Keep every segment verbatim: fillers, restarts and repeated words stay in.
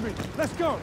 moving. Let's go.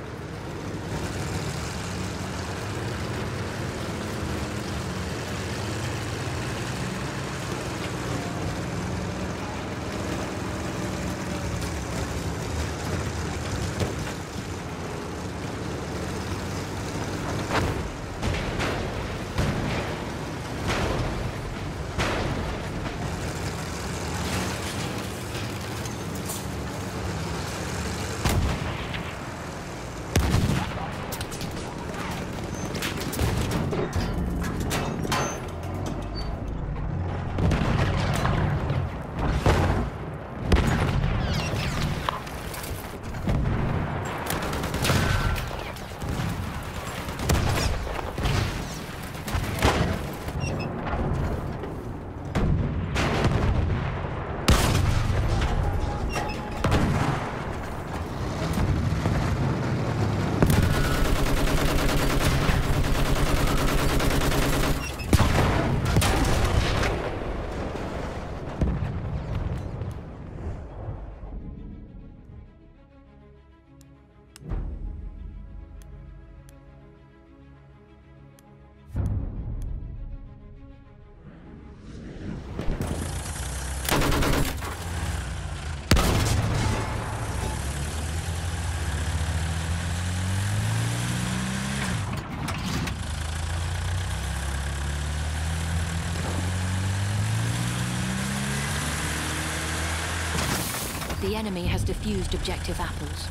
The enemy has defused objective apples.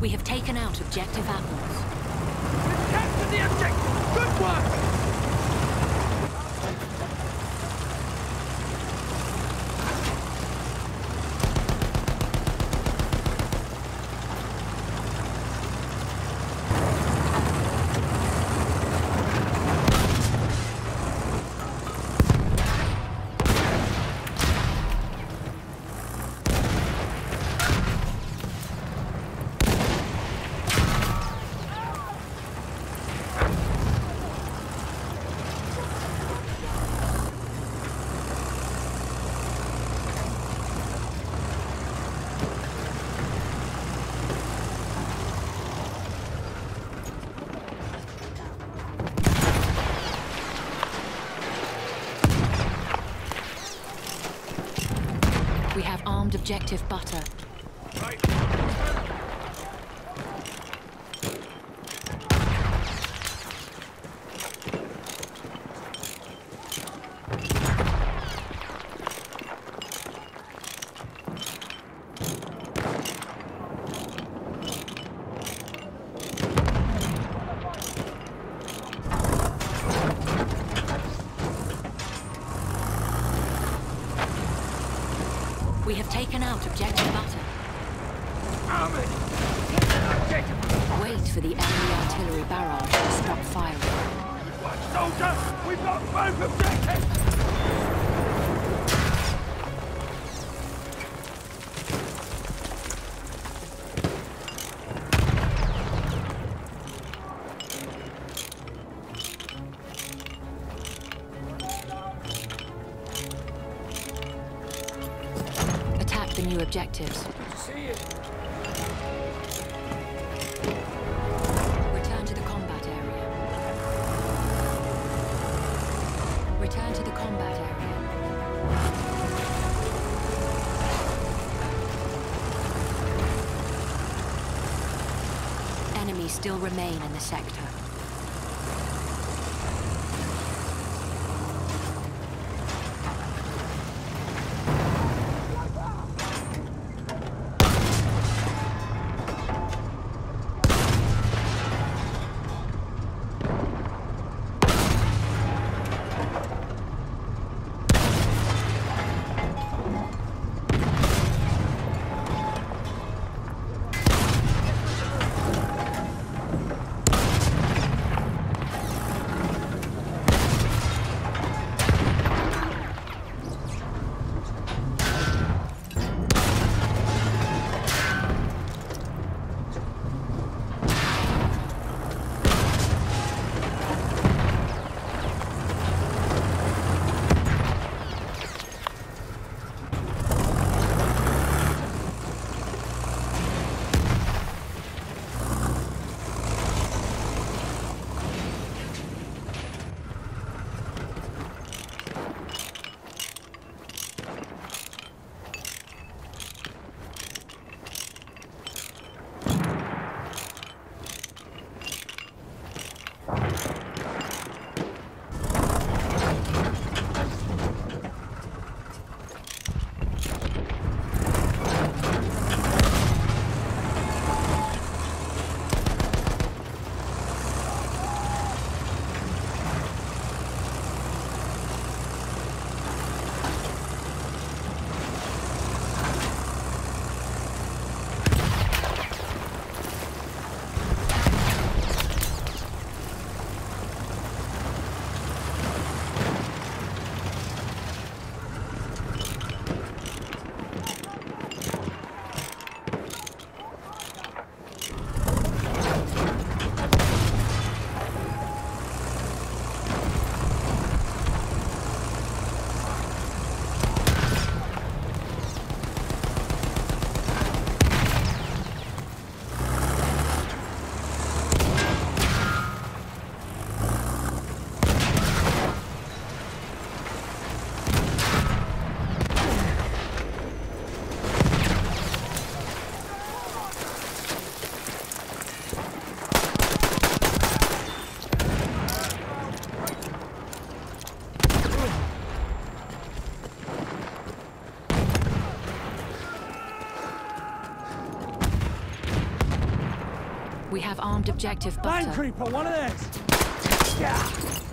We have taken out objective apples. We've captured the objective! Good work! We have armed objective butter. Right. We have taken out objective butter. Army. Wait for the enemy artillery barrage to stop firing. Good work, soldier! We've got both objectives! New objectives. See you. Return to the combat area. Return to the combat area. Enemies still remain in the sector. We have armed objective butter. Mine creeper, one of those! Yeah.